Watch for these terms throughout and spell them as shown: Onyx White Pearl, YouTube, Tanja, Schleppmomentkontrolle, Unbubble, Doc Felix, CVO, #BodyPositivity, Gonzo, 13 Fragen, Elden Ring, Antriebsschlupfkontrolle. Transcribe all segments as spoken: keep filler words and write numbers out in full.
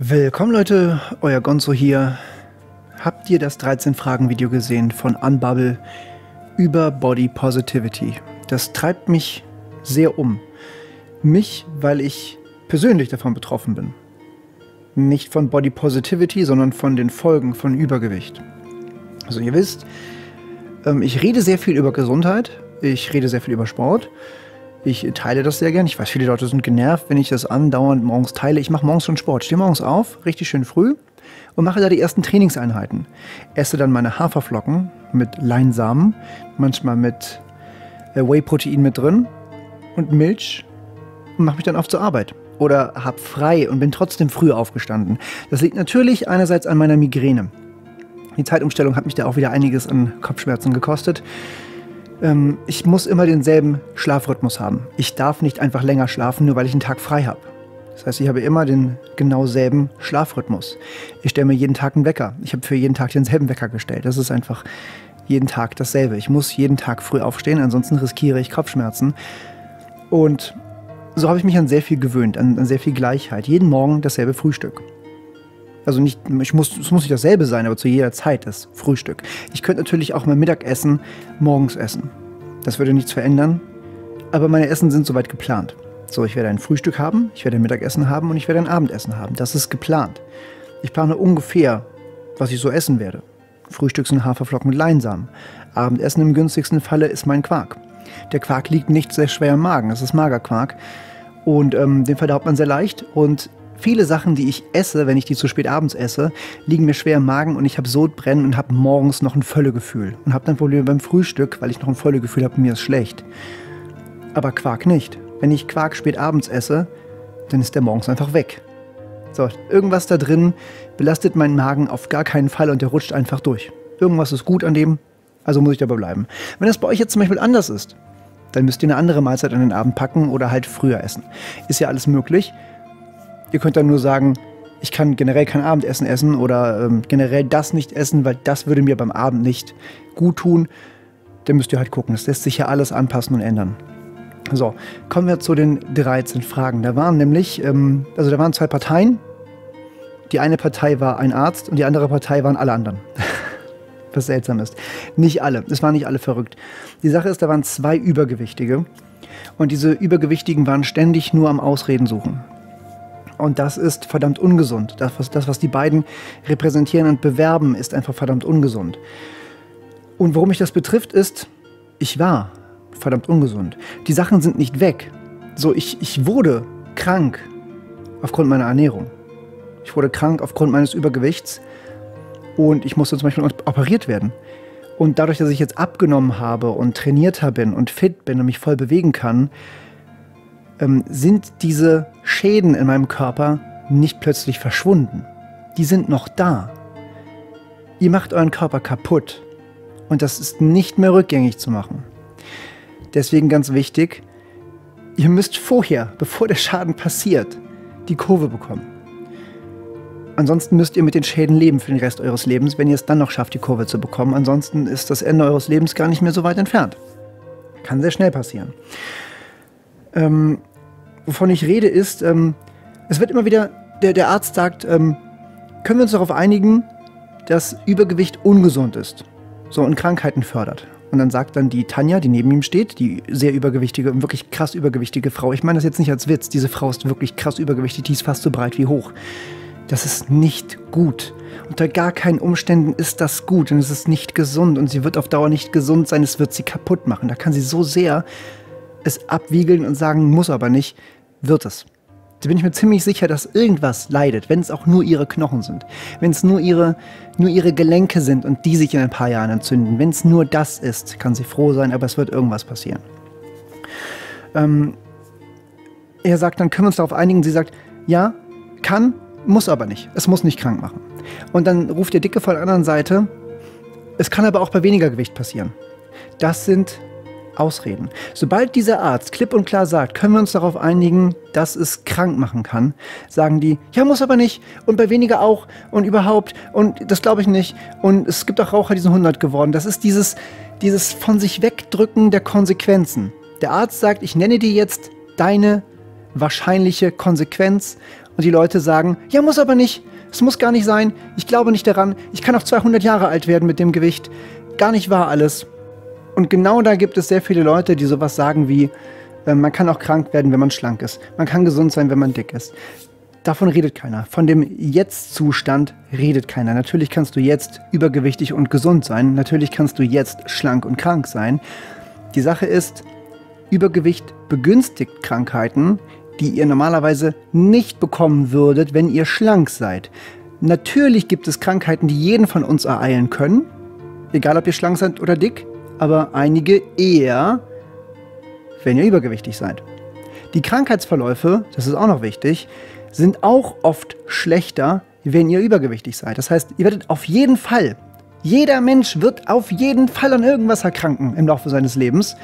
Willkommen Leute, euer Gonzo hier. Habt ihr das dreizehn Fragen Video gesehen von Unbubble über Body Positivity? Das treibt mich sehr um. Mich, weil ich persönlich davon betroffen bin. Nicht von Body Positivity, sondern von den Folgen von Übergewicht. Also ihr wisst, ich rede sehr viel über Gesundheit, ich rede sehr viel über Sport. Ich teile das sehr gern. Ich weiß, viele Leute sind genervt, wenn ich das andauernd morgens teile. Ich mache morgens schon Sport. Stehe morgens auf, richtig schön früh und mache da die ersten Trainingseinheiten. Esse dann meine Haferflocken mit Leinsamen, manchmal mit Whey-Protein mit drin und Milch und mache mich dann auf zur Arbeit. Oder habe frei und bin trotzdem früh aufgestanden. Das liegt natürlich einerseits an meiner Migräne. Die Zeitumstellung hat mich da auch wieder einiges an Kopfschmerzen gekostet. Ich muss immer denselben Schlafrhythmus haben. Ich darf nicht einfach länger schlafen, nur weil ich einen Tag frei habe. Das heißt, ich habe immer den genau selben Schlafrhythmus. Ich stelle mir jeden Tag einen Wecker. Ich habe für jeden Tag denselben Wecker gestellt. Das ist einfach jeden Tag dasselbe. Ich muss jeden Tag früh aufstehen, ansonsten riskiere ich Kopfschmerzen. Und so habe ich mich an sehr viel gewöhnt, an, an sehr viel Gleichheit. Jeden Morgen dasselbe Frühstück. Also nicht, ich muss, es muss nicht dasselbe sein, aber zu jeder Zeit das Frühstück. Ich könnte natürlich auch mein Mittagessen morgens essen. Das würde nichts verändern, aber meine Essen sind soweit geplant. So, ich werde ein Frühstück haben, ich werde ein Mittagessen haben und ich werde ein Abendessen haben. Das ist geplant. Ich plane ungefähr, was ich so essen werde. Frühstück sind Haferflocken mit Leinsamen. Abendessen im günstigsten Falle ist mein Quark. Der Quark liegt nicht sehr schwer im Magen, das ist Magerquark. Und ähm, den verdaut man sehr leicht und viele Sachen, die ich esse, wenn ich die zu spät abends esse, liegen mir schwer im Magen und ich habe Sodbrennen und habe morgens noch ein Völlegefühl. Und habe dann Probleme beim Frühstück, weil ich noch ein Völlegefühl habe und mir ist schlecht. Aber Quark nicht. Wenn ich Quark spät abends esse, dann ist der morgens einfach weg. So, irgendwas da drin belastet meinen Magen auf gar keinen Fall und der rutscht einfach durch. Irgendwas ist gut an dem, also muss ich dabei bleiben. Wenn das bei euch jetzt zum Beispiel anders ist, dann müsst ihr eine andere Mahlzeit an den Abend packen oder halt früher essen. Ist ja alles möglich. Ihr könnt dann nur sagen, ich kann generell kein Abendessen essen oder ähm, generell das nicht essen, weil das würde mir beim Abend nicht gut tun. Dann müsst ihr halt gucken. Das lässt sich ja alles anpassen und ändern. So, kommen wir zu den dreizehn Fragen. Da waren nämlich, ähm, also da waren zwei Parteien. Die eine Partei war ein Arzt und die andere Partei waren alle anderen. Was seltsam ist. Nicht alle. Es waren nicht alle verrückt. Die Sache ist, da waren zwei Übergewichtige. Und diese Übergewichtigen waren ständig nur am Ausreden suchen. Und das ist verdammt ungesund. Das was, das, was die beiden repräsentieren und bewerben, ist einfach verdammt ungesund. Und warum mich das betrifft, ist, ich war verdammt ungesund. Die Sachen sind nicht weg. So, ich, ich wurde krank aufgrund meiner Ernährung. Ich wurde krank aufgrund meines Übergewichts. Und ich musste zum Beispiel operiert werden. Und dadurch, dass ich jetzt abgenommen habe und trainierter bin und fit bin und mich voll bewegen kann, sind diese Schäden in meinem Körper nicht plötzlich verschwunden. Die sind noch da. Ihr macht euren Körper kaputt. Und das ist nicht mehr rückgängig zu machen. Deswegen ganz wichtig, ihr müsst vorher, bevor der Schaden passiert, die Kurve bekommen. Ansonsten müsst ihr mit den Schäden leben für den Rest eures Lebens, wenn ihr es dann noch schafft, die Kurve zu bekommen. Ansonsten ist das Ende eures Lebens gar nicht mehr so weit entfernt. Kann sehr schnell passieren. Ähm, wovon ich rede ist, ähm, es wird immer wieder, der, der Arzt sagt, ähm, können wir uns darauf einigen, dass Übergewicht ungesund ist, so, und Krankheiten fördert. Und dann sagt dann die Tanja, die neben ihm steht, die sehr übergewichtige, wirklich krass übergewichtige Frau, ich meine das jetzt nicht als Witz, diese Frau ist wirklich krass übergewichtig, die ist fast so breit wie hoch. Das ist nicht gut. Unter gar keinen Umständen ist das gut und es ist nicht gesund und sie wird auf Dauer nicht gesund sein, es wird sie kaputt machen. Da kann sie so sehr es abwiegeln und sagen, muss aber nicht, wird es. Da bin ich mir ziemlich sicher, dass irgendwas leidet, wenn es auch nur ihre Knochen sind, wenn es nur ihre, nur ihre Gelenke sind und die sich in ein paar Jahren entzünden. Wenn es nur das ist, kann sie froh sein, aber es wird irgendwas passieren. Ähm, er sagt, dann können wir uns darauf einigen. Sie sagt, ja, kann, muss aber nicht. Es muss nicht krank machen. Und dann ruft der Dicke von der anderen Seite, es kann aber auch bei weniger Gewicht passieren. Das sind Ausreden. Sobald dieser Arzt klipp und klar sagt, können wir uns darauf einigen, dass es krank machen kann, sagen die, ja, muss aber nicht und bei weniger auch und überhaupt und das glaube ich nicht und es gibt auch Raucher, die sind hundert geworden. Das ist dieses, dieses von sich wegdrücken der Konsequenzen. Der Arzt sagt, ich nenne dir jetzt deine wahrscheinliche Konsequenz. Und die Leute sagen, ja, muss aber nicht. Es muss gar nicht sein. Ich glaube nicht daran. Ich kann auch zweihundert Jahre alt werden mit dem Gewicht. Gar nicht wahr alles. Und genau da gibt es sehr viele Leute, die sowas sagen wie, äh, man kann auch krank werden, wenn man schlank ist. Man kann gesund sein, wenn man dick ist. Davon redet keiner. Von dem Jetzt-Zustand redet keiner. Natürlich kannst du jetzt übergewichtig und gesund sein. Natürlich kannst du jetzt schlank und krank sein. Die Sache ist, Übergewicht begünstigt Krankheiten, die ihr normalerweise nicht bekommen würdet, wenn ihr schlank seid. Natürlich gibt es Krankheiten, die jeden von uns ereilen können, egal ob ihr schlank seid oder dick, aber einige eher, wenn ihr übergewichtig seid. Die Krankheitsverläufe, das ist auch noch wichtig, sind auch oft schlechter, wenn ihr übergewichtig seid. Das heißt, ihr werdet auf jeden Fall, jeder Mensch wird auf jeden Fall an irgendwas erkranken im Laufe seines Lebens.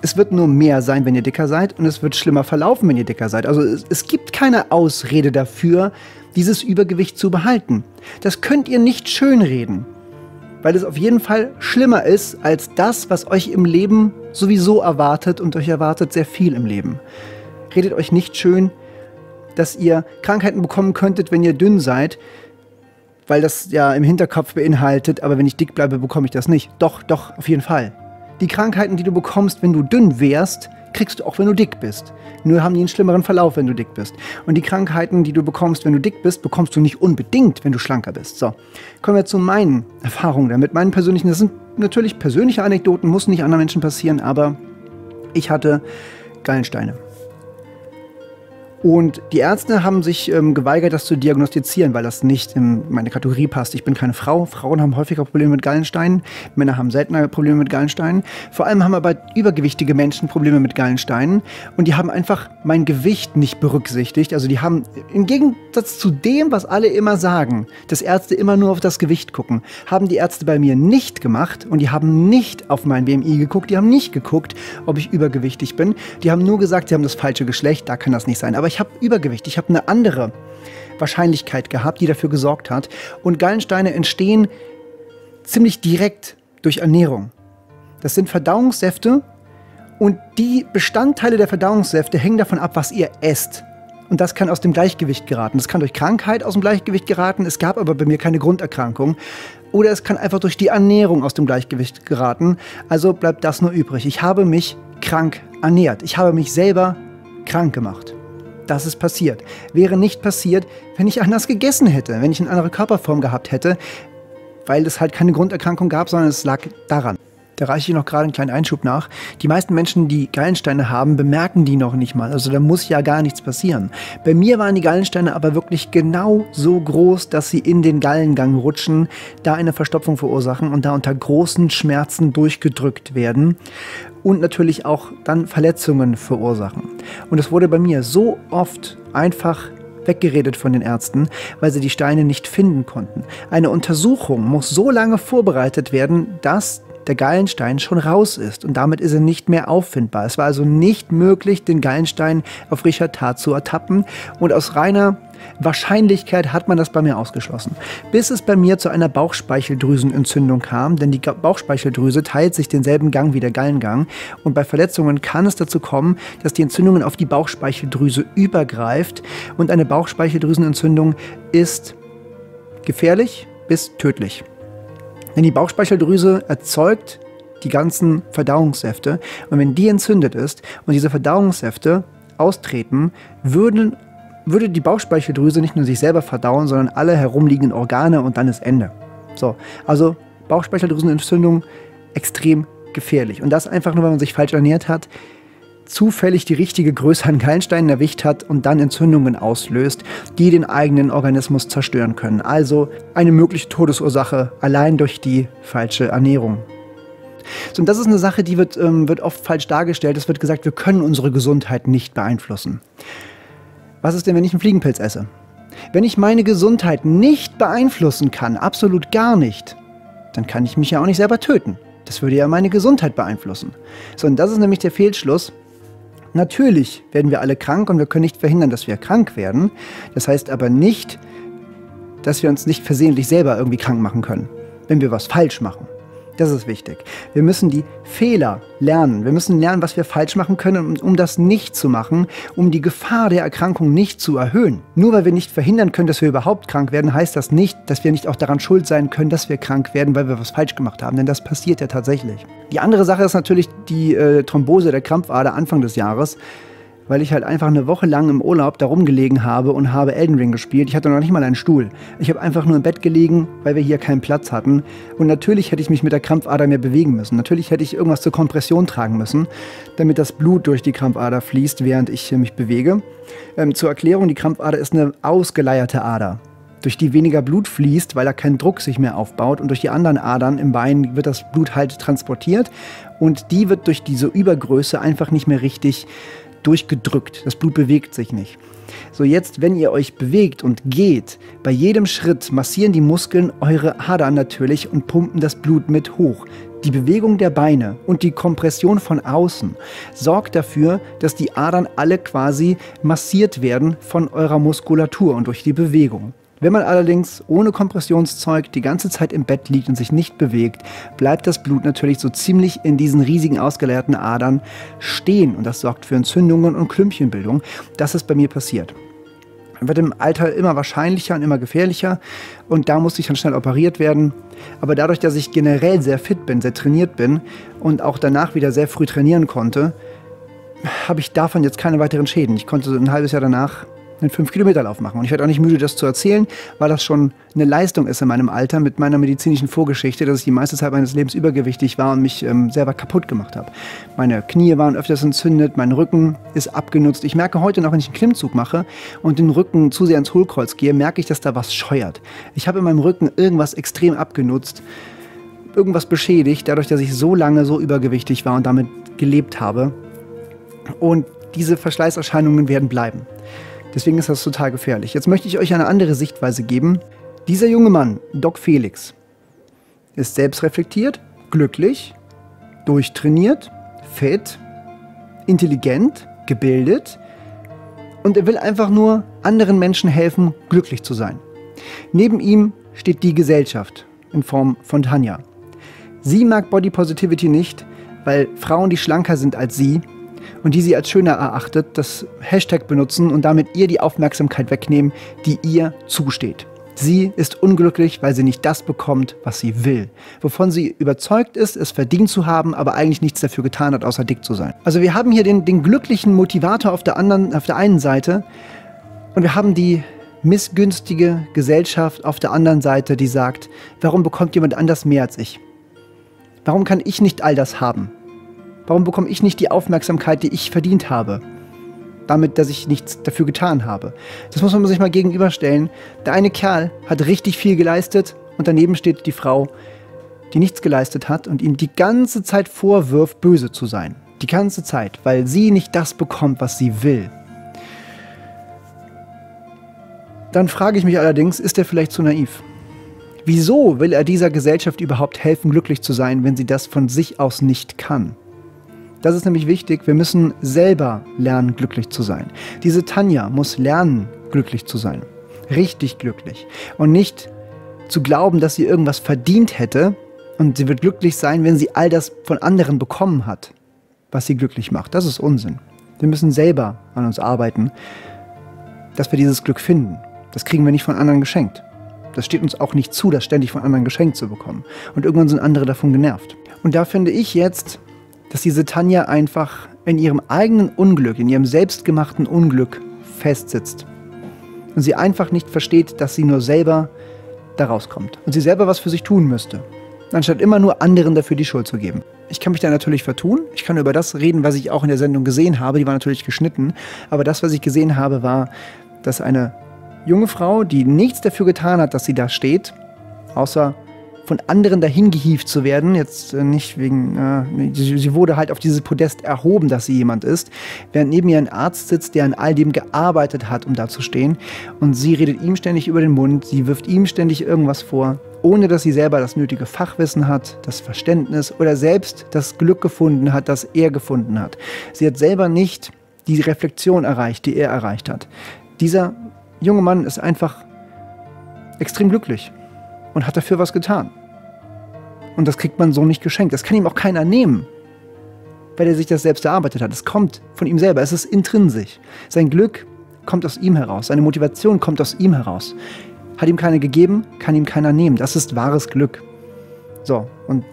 Es wird nur mehr sein, wenn ihr dicker seid, und es wird schlimmer verlaufen, wenn ihr dicker seid. Also es, es gibt keine Ausrede dafür, dieses Übergewicht zu behalten. Das könnt ihr nicht schönreden, weil es auf jeden Fall schlimmer ist als das, was euch im Leben sowieso erwartet, und euch erwartet sehr viel im Leben. Redet euch nicht schön, dass ihr Krankheiten bekommen könntet, wenn ihr dünn seid, weil das ja im Hinterkopf beinhaltet, aber wenn ich dick bleibe, bekomme ich das nicht. Doch, doch, auf jeden Fall. Die Krankheiten, die du bekommst, wenn du dünn wärst, kriegst du auch, wenn du dick bist. Nur haben die einen schlimmeren Verlauf, wenn du dick bist. Und die Krankheiten, die du bekommst, wenn du dick bist, bekommst du nicht unbedingt, wenn du schlanker bist. So, kommen wir zu meinen Erfahrungen damit. Meinen persönlichen, das sind natürlich persönliche Anekdoten, muss nicht anderen Menschen passieren, aber ich hatte Gallensteine. Und die Ärzte haben sich ähm, geweigert, das zu diagnostizieren, weil das nicht in meine Kategorie passt. Ich bin keine Frau. Frauen haben häufiger Probleme mit Gallensteinen. Männer haben seltener Probleme mit Gallensteinen. Vor allem haben aber übergewichtige Menschen Probleme mit Gallensteinen. Und die haben einfach mein Gewicht nicht berücksichtigt. Also die haben, im Gegensatz zu dem, was alle immer sagen, dass Ärzte immer nur auf das Gewicht gucken, haben die Ärzte bei mir nicht gemacht. Und die haben nicht auf mein B M I geguckt. Die haben nicht geguckt, ob ich übergewichtig bin. Die haben nur gesagt, sie haben das falsche Geschlecht. Da kann das nicht sein. Aber ich habe Übergewicht, ich habe eine andere Wahrscheinlichkeit gehabt, die dafür gesorgt hat. Und Gallensteine entstehen ziemlich direkt durch Ernährung. Das sind Verdauungssäfte, und die Bestandteile der Verdauungssäfte hängen davon ab, was ihr esst. Und das kann aus dem Gleichgewicht geraten. Das kann durch Krankheit aus dem Gleichgewicht geraten. Es gab aber bei mir keine Grunderkrankung. Oder es kann einfach durch die Ernährung aus dem Gleichgewicht geraten. Also bleibt das nur übrig. Ich habe mich krank ernährt. Ich habe mich selber krank gemacht. Das ist passiert. Wäre nicht passiert, wenn ich anders gegessen hätte, wenn ich eine andere Körperform gehabt hätte, weil es halt keine Grunderkrankung gab, sondern es lag daran. Da reiche ich noch gerade einen kleinen Einschub nach. Die meisten Menschen, die Gallensteine haben, bemerken die noch nicht mal. Also da muss ja gar nichts passieren. Bei mir waren die Gallensteine aber wirklich genau so groß, dass sie in den Gallengang rutschen, da eine Verstopfung verursachen und da unter großen Schmerzen durchgedrückt werden und natürlich auch dann Verletzungen verursachen. Und es wurde bei mir so oft einfach weggeredet von den Ärzten, weil sie die Steine nicht finden konnten. Eine Untersuchung muss so lange vorbereitet werden, dass der Gallenstein schon raus ist, und damit ist er nicht mehr auffindbar. Es war also nicht möglich, den Gallenstein auf frischer Tat zu ertappen, und aus reiner Wahrscheinlichkeit hat man das bei mir ausgeschlossen. Bis es bei mir zu einer Bauchspeicheldrüsenentzündung kam, denn die Bauchspeicheldrüse teilt sich denselben Gang wie der Gallengang, und bei Verletzungen kann es dazu kommen, dass die Entzündungen auf die Bauchspeicheldrüse übergreift, und eine Bauchspeicheldrüsenentzündung ist gefährlich bis tödlich. Denn die Bauchspeicheldrüse erzeugt die ganzen Verdauungssäfte, und wenn die entzündet ist und diese Verdauungssäfte austreten, würden, würde die Bauchspeicheldrüse nicht nur sich selber verdauen, sondern alle herumliegenden Organe, und dann ist Ende. So, also Bauchspeicheldrüsenentzündung extrem gefährlich, und das einfach nur, weil man sich falsch ernährt hat, zufällig die richtige Größe an Gallensteinen erwischt hat und dann Entzündungen auslöst, die den eigenen Organismus zerstören können. Also eine mögliche Todesursache allein durch die falsche Ernährung. So, und das ist eine Sache, die wird, ähm, wird oft falsch dargestellt. Es wird gesagt, wir können unsere Gesundheit nicht beeinflussen. Was ist denn, wenn ich einen Fliegenpilz esse? Wenn ich meine Gesundheit nicht beeinflussen kann, absolut gar nicht, dann kann ich mich ja auch nicht selber töten. Das würde ja meine Gesundheit beeinflussen. So, und das ist nämlich der Fehlschluss. Natürlich werden wir alle krank, und wir können nicht verhindern, dass wir krank werden. Das heißt aber nicht, dass wir uns nicht versehentlich selber irgendwie krank machen können, wenn wir was falsch machen. Das ist wichtig. Wir müssen die Fehler lernen. Wir müssen lernen, was wir falsch machen können, um das nicht zu machen, um die Gefahr der Erkrankung nicht zu erhöhen. Nur weil wir nicht verhindern können, dass wir überhaupt krank werden, heißt das nicht, dass wir nicht auch daran schuld sein können, dass wir krank werden, weil wir was falsch gemacht haben. Denn das passiert ja tatsächlich. Die andere Sache ist natürlich die äh, Thrombose der Krampfader Anfang des Jahres, weil ich halt einfach eine Woche lang im Urlaub da rumgelegen habe und habe Elden Ring gespielt. Ich hatte noch nicht mal einen Stuhl. Ich habe einfach nur im Bett gelegen, weil wir hier keinen Platz hatten. Und natürlich hätte ich mich mit der Krampfader mehr bewegen müssen. Natürlich hätte ich irgendwas zur Kompression tragen müssen, damit das Blut durch die Krampfader fließt, während ich mich bewege. Ähm, zur Erklärung, die Krampfader ist eine ausgeleierte Ader, durch die weniger Blut fließt, weil da kein Druck sich mehr aufbaut, und durch die anderen Adern im Bein wird das Blut halt transportiert und die wird durch diese Übergröße einfach nicht mehr richtig durchgedrückt. Das Blut bewegt sich nicht. So, jetzt, wenn ihr euch bewegt und geht, bei jedem Schritt massieren die Muskeln eure Adern natürlich und pumpen das Blut mit hoch. Die Bewegung der Beine und die Kompression von außen sorgt dafür, dass die Adern alle quasi massiert werden von eurer Muskulatur und durch die Bewegung. Wenn man allerdings ohne Kompressionszeug die ganze Zeit im Bett liegt und sich nicht bewegt, bleibt das Blut natürlich so ziemlich in diesen riesigen ausgeleierten Adern stehen und das sorgt für Entzündungen und Klümpchenbildung. Das ist bei mir passiert. Wird im Alter immer wahrscheinlicher und immer gefährlicher und da musste ich dann schnell operiert werden. Aber dadurch, dass ich generell sehr fit bin, sehr trainiert bin und auch danach wieder sehr früh trainieren konnte, habe ich davon jetzt keine weiteren Schäden. Ich konnte so ein halbes Jahr danach einen fünf Kilometer Lauf machen. Und ich werde auch nicht müde, das zu erzählen, weil das schon eine Leistung ist in meinem Alter mit meiner medizinischen Vorgeschichte, dass ich die meiste Zeit meines Lebens übergewichtig war und mich ähm, selber kaputt gemacht habe. Meine Knie waren öfters entzündet, mein Rücken ist abgenutzt. Ich merke heute noch, wenn ich einen Klimmzug mache und den Rücken zu sehr ins Hohlkreuz gehe, merke ich, dass da was scheuert. Ich habe in meinem Rücken irgendwas extrem abgenutzt, irgendwas beschädigt, dadurch, dass ich so lange so übergewichtig war und damit gelebt habe. Und diese Verschleißerscheinungen werden bleiben. Deswegen ist das total gefährlich. Jetzt möchte ich euch eine andere Sichtweise geben. Dieser junge Mann, Doc Felix, ist selbstreflektiert, glücklich, durchtrainiert, fit, intelligent, gebildet und er will einfach nur anderen Menschen helfen, glücklich zu sein. Neben ihm steht die Gesellschaft in Form von Tanja. Sie mag Body Positivity nicht, weil Frauen, die schlanker sind als sie, und die sie als schöner erachtet, das Hashtag benutzen und damit ihr die Aufmerksamkeit wegnehmen, die ihr zusteht. Sie ist unglücklich, weil sie nicht das bekommt, was sie will. Wovon sie überzeugt ist, es verdient zu haben, aber eigentlich nichts dafür getan hat, außer dick zu sein. Also wir haben hier den, den glücklichen Motivator auf der, anderen, auf der einen Seite und wir haben die missgünstige Gesellschaft auf der anderen Seite, die sagt, warum bekommt jemand anders mehr als ich? Warum kann ich nicht all das haben? Warum bekomme ich nicht die Aufmerksamkeit, die ich verdient habe? Damit, dass ich nichts dafür getan habe. Das muss man sich mal gegenüberstellen. Der eine Kerl hat richtig viel geleistet und daneben steht die Frau, die nichts geleistet hat und ihm die ganze Zeit vorwirft, böse zu sein. Die ganze Zeit, weil sie nicht das bekommt, was sie will. Dann frage ich mich allerdings, ist er vielleicht zu naiv? Wieso will er dieser Gesellschaft überhaupt helfen, glücklich zu sein, wenn sie das von sich aus nicht kann? Das ist nämlich wichtig, wir müssen selber lernen, glücklich zu sein. Diese Tanja muss lernen, glücklich zu sein. Richtig glücklich. Und nicht zu glauben, dass sie irgendwas verdient hätte und sie wird glücklich sein, wenn sie all das von anderen bekommen hat, was sie glücklich macht. Das ist Unsinn. Wir müssen selber an uns arbeiten, dass wir dieses Glück finden. Das kriegen wir nicht von anderen geschenkt. Das steht uns auch nicht zu, das ständig von anderen geschenkt zu bekommen. Und irgendwann sind andere davon genervt. Und da finde ich jetzt, dass diese Tanja einfach in ihrem eigenen Unglück, in ihrem selbstgemachten Unglück festsitzt. Und sie einfach nicht versteht, dass sie nur selber da rauskommt. Und sie selber was für sich tun müsste. Anstatt immer nur anderen dafür die Schuld zu geben. Ich kann mich da natürlich vertun. Ich kann über das reden, was ich auch in der Sendung gesehen habe. Die war natürlich geschnitten. Aber das, was ich gesehen habe, war, dass eine junge Frau, die nichts dafür getan hat, dass sie da steht, außer von anderen dahin gehievt zu werden, jetzt nicht wegen, äh, sie wurde halt auf dieses Podest erhoben, dass sie jemand ist, während neben ihr ein Arzt sitzt, der an all dem gearbeitet hat, um da zu stehen und sie redet ihm ständig über den Mund, sie wirft ihm ständig irgendwas vor, ohne dass sie selber das nötige Fachwissen hat, das Verständnis oder selbst das Glück gefunden hat, das er gefunden hat. Sie hat selber nicht die Reflexion erreicht, die er erreicht hat. Dieser junge Mann ist einfach extrem glücklich und hat dafür was getan. Und das kriegt man so nicht geschenkt. Das kann ihm auch keiner nehmen, weil er sich das selbst erarbeitet hat. Es kommt von ihm selber. Es ist intrinsisch. Sein Glück kommt aus ihm heraus. Seine Motivation kommt aus ihm heraus. Hat ihm keiner gegeben, kann ihm keiner nehmen. Das ist wahres Glück. So, und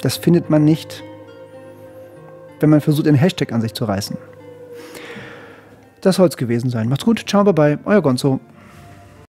das findet man nicht, wenn man versucht, einen Hashtag an sich zu reißen. Das soll es gewesen sein. Macht's gut, ciao, bye bye, euer Gonzo.